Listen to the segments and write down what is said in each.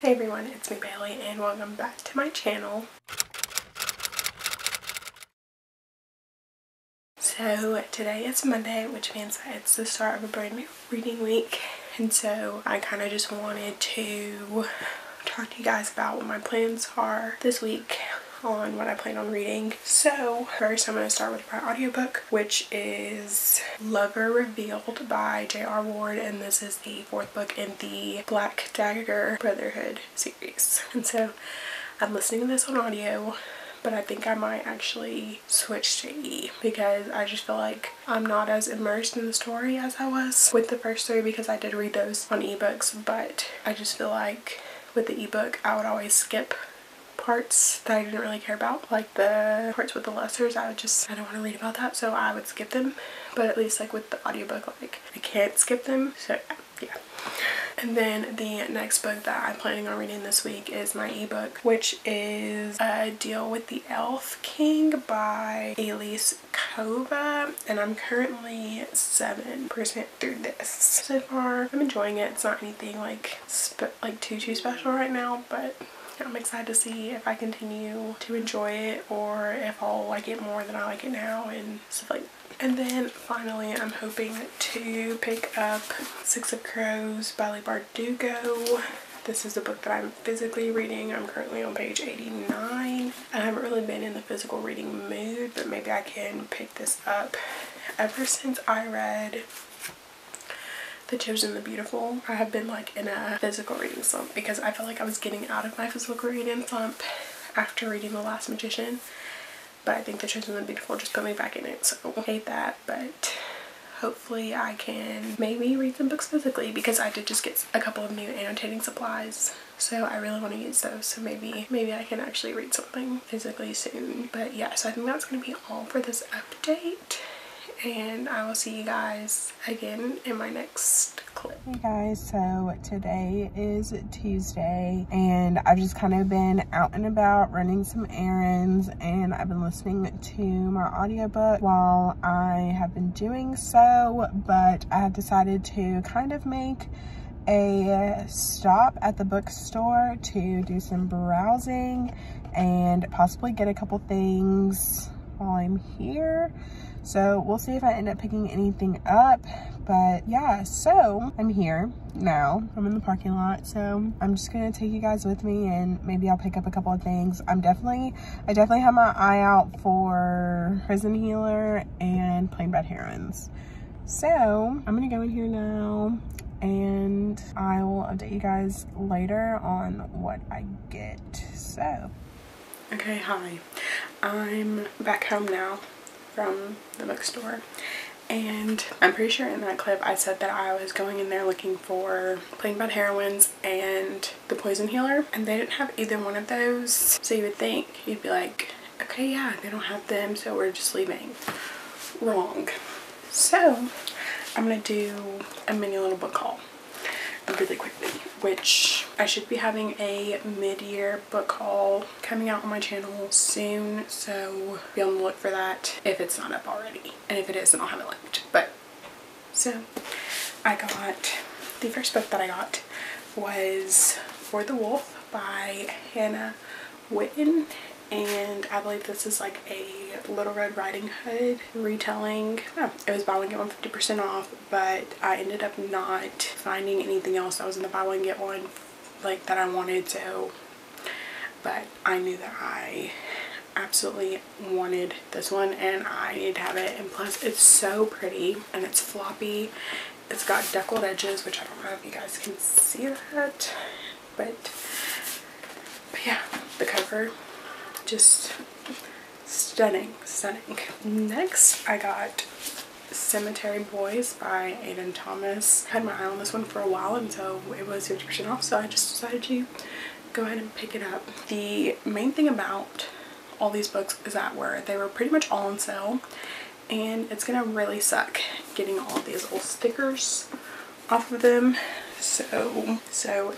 Hey everyone, it's me Bailey and welcome back to my channel. So today is Monday, which means that it's the start of a brand new reading week, and so I kind of just wanted to talk to you guys about what my plans are this week on what I plan on reading. So first I'm going to start with my audiobook, which is Lover Revealed by J.R. Ward, and this is the fourth book in the Black Dagger Brotherhood series. And so I'm listening to this on audio, but I think I might actually switch to e because I just feel like I'm not as immersed in the story as I was with the first three, because I did read those on ebooks, but I just feel like with the ebook I would always skip parts that I didn't really care about, like the parts with the lessers. I don't want to read about that, so I would skip them. But at least like with the audiobook, like I can't skip them, so yeah. And then the next book that I'm planning on reading this week is my ebook, which is A Deal with the Elf King by Elise Kova, and I'm currently 7% through this so far. I'm enjoying it. It's not anything like too special right now, but I'm excited to see if I continue to enjoy it or if I'll like it more than I like it now and stuff like that. And then finally I'm hoping to pick up Six of Crows by Leigh Bardugo. This is a book that I'm physically reading. I'm currently on page 89. I haven't really been in the physical reading mood, but maybe I can pick this up. Ever since I read The Chosen the Beautiful, I have been like in a physical reading slump, because I felt like I was getting out of my physical reading slump after reading The Last Magician, but I think The Chosen the Beautiful just put me back in it, so I hate that. But hopefully I can maybe read some books physically, because I did just get a couple of new annotating supplies, so I really want to use those, so maybe I can actually read something physically soon. But yeah, so I think that's going to be all for this update, and I will see you guys again in my next clip. Hey guys, so today is Tuesday and I've just kind of been out and about running some errands, and I've been listening to my audiobook while I have been doing so. But I have decided to kind of make a stop at the bookstore to do some browsing and possibly get a couple things while I'm here. So we'll see if I end up picking anything up. But yeah, so I'm here now. I'm in the parking lot, so I'm just gonna take you guys with me and maybe I'll pick up a couple of things. I definitely have my eye out for Prison Healer and Plain Bad Heroines. So I'm gonna go in here now and I will update you guys later on what I get, so. Okay, hi. I'm back home now from the bookstore, and I'm pretty sure in that clip I said that I was going in there looking for Plain Bad Heroines and the Poison Healer, and they didn't have either one of those. So you would think, you'd be like, okay, yeah, they don't have them, so we're just leaving. Wrong. So I'm gonna do a mini little book haul really quickly, which I should be having a mid-year book haul coming out on my channel soon, so be on the look for that if it's not up already, and if it is then I'll have it linked. But so I got, the first book that I got was For the Wolf by Hannah Whitten, and I believe this is like a Little Red Riding Hood retelling. Oh, it was buy one get one 50% off, but I ended up not finding anything else that was in the buy one get one like that I wanted, so. But I knew that I absolutely wanted this one and I need to have it, and plus it's so pretty and it's floppy. It's got deckled edges, which I don't know if you guys can see that, but yeah, the cover just stunning. Next I got Cemetery Boys by Aiden Thomas. I had my eye on this one for a while, and so it was 50% off, so I just decided to go ahead and pick it up. The main thing about all these books is that they were pretty much all on sale, and it's gonna really suck getting all these little stickers off of them. So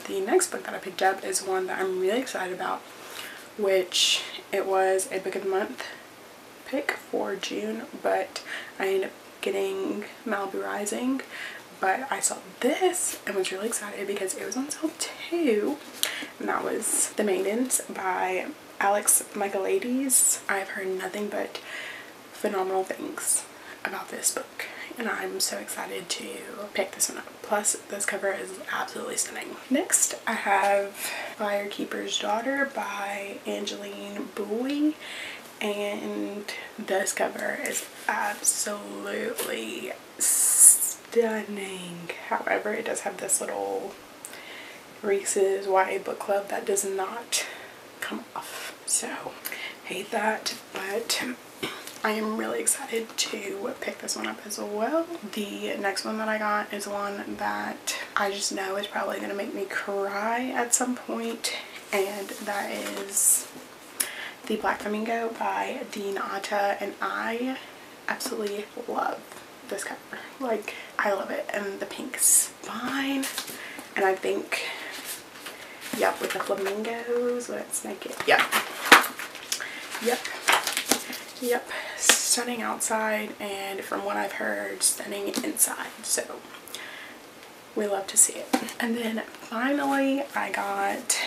the next book that I picked up is one that I'm really excited about, which it was a book of the month pick for June, but I ended up getting Malibu Rising but I saw this and was really excited because it was on sale too, and that was The Maidens by Alex Michaelides. I've heard nothing but phenomenal things about this book, and I'm so excited to pick this one up. Plus, this cover is absolutely stunning. Next, I have Firekeeper's Daughter by Angeline Bowie, and this cover is absolutely stunning. However, it does have this little Reese's YA book club that does not come off, so hate that, but I am really excited to pick this one up as well. The next one that I got is one that I just know is probably going to make me cry at some point, and that is The Black Flamingo by Dean Atta, and I absolutely love this cover. Like, I love it, and the pink spine, and I think, yep, with the flamingos, let's make it, yep, stunning outside, and from what I've heard, stunning inside, so we love to see it. And then finally I got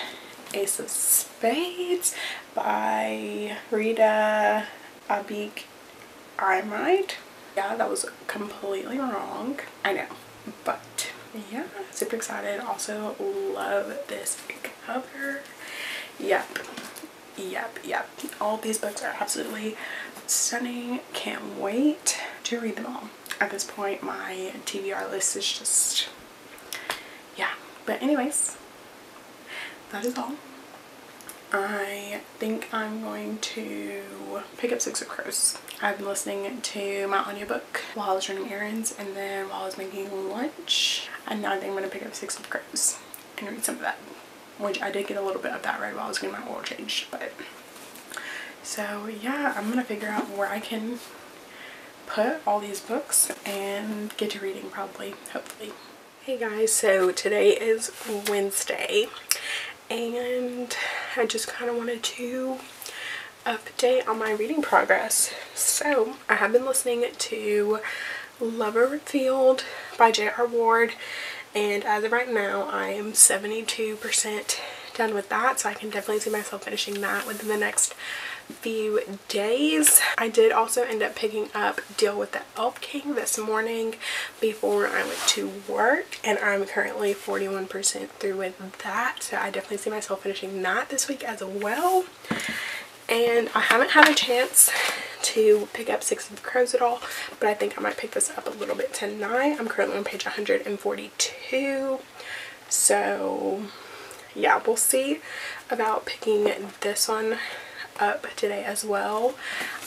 Ace of Spades by Rita Abike Imite. Yeah, that was completely wrong, I know, but yeah, super excited. Also love this cover. Yep, all these books are absolutely stunning. Can't wait to read them all. At this point, my TBR list is just, yeah. But anyways, that is all. I think I'm going to pick up Six of Crows. I've been listening to my audiobook while I was running errands and then while I was making lunch, and now I think I'm going to pick up Six of Crows and read some of that, which I did get a little bit of that read while I was getting my oil changed. But so yeah, I'm gonna figure out where I can put all these books and get to reading, probably, hopefully. Hey guys, so today is Wednesday and I just kind of wanted to update on my reading progress. So I have been listening to Lover Revealed by J.R. Ward, and as of right now, I am 72% done with that, so I can definitely see myself finishing that within the next few days. I did also end up picking up Deal with the Elf King this morning before I went to work, and I'm currently 41% through with that, so I definitely see myself finishing that this week as well. And I haven't had a chance to pick up Six of Crows at all, but I think I might pick this up a little bit tonight. I'm currently on page 142, so yeah, we'll see about picking this one up today as well.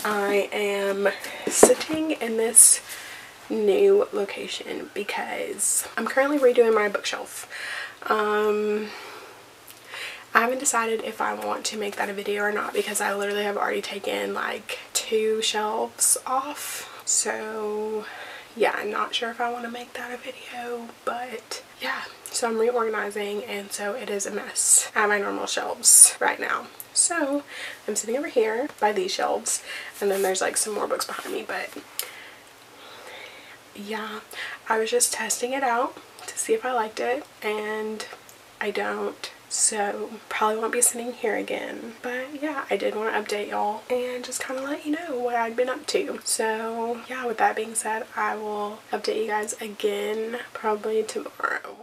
I am sitting in this new location because I'm currently redoing my bookshelf. I haven't decided if I want to make that a video or not because I literally have already taken like 2 shelves off. So yeah, I'm not sure if I want to make that a video, but yeah. So I'm reorganizing, and so it is a mess at my normal shelves right now. So I'm sitting over here by these shelves, and then there's like some more books behind me, but yeah. I was just testing it out to see if I liked it, and I don't. So probably won't be sitting here again, but yeah, I did want to update y'all and just kind of let you know what I'd been up to. So yeah, with that being said, I will update you guys again probably tomorrow.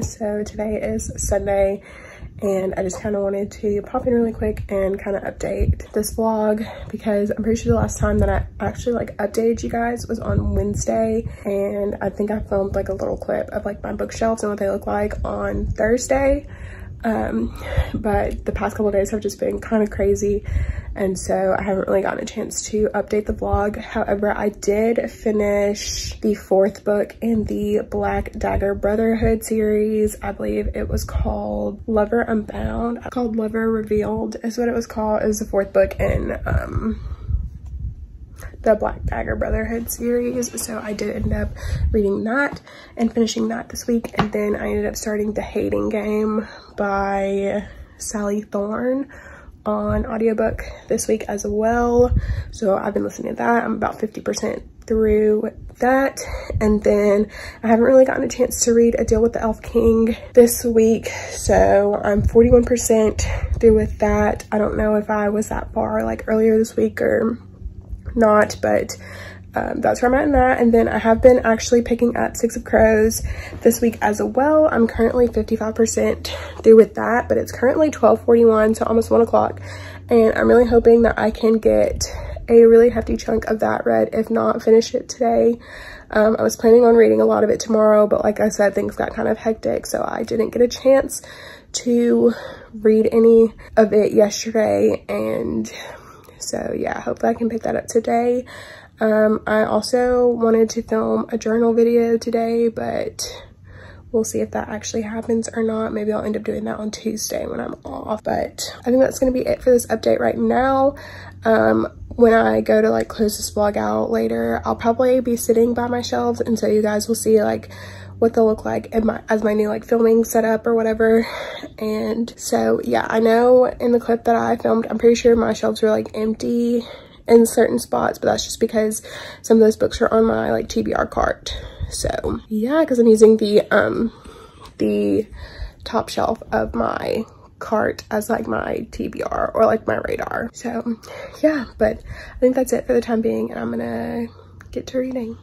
So today is Sunday, and I just kind of wanted to pop in really quick and kind of update this vlog because I'm pretty sure the last time that I actually like updated you guys was on Wednesday, and I think I filmed like a little clip of like my bookshelves and what they look like on Thursday. But the past couple of days have just been kind of crazy, and so I haven't really gotten a chance to update the vlog. However, I did finish the fourth book in the Black Dagger Brotherhood series. I believe it was called Lover Unbound. It's called Lover Revealed is what it was called. It was the fourth book in the Black Dagger Brotherhood series, so I did end up reading that and finishing that this week. And then I ended up starting The Hating Game by Sally Thorne on audiobook this week as well, so I've been listening to that. I'm about 50% through that, and then I haven't really gotten a chance to read A Deal with the Elf King this week, so I'm 41% through with that. I don't know if I was that far like earlier this week or not, but that's where I'm at in that. And then I have been actually picking up Six of Crows this week as well. I'm currently 55% through with that, but it's currently 12:41, so almost 1 o'clock, and I'm really hoping that I can get a really hefty chunk of that read, if not finish it today. I was planning on reading a lot of it tomorrow, but like I said, things got kind of hectic, so I didn't get a chance to read any of it yesterday. And so yeah, hopefully I can pick that up today. I also wanted to film a journal video today, but we'll see if that actually happens or not. Maybe I'll end up doing that on Tuesday when I'm off. But I think that's going to be it for this update right now. When I go to like close this vlog out later, I'll probably be sitting by my shelves, and so you guys will see like what they'll look like in as my new like filming setup or whatever. And so yeah, I know in the clip that I filmed, I'm pretty sure my shelves were like empty in certain spots, but that's just because some of those books are on my like TBR cart. So yeah, because I'm using the top shelf of my cart as like my TBR or like my radar. So yeah, but I think that's it for the time being, and I'm gonna get to reading.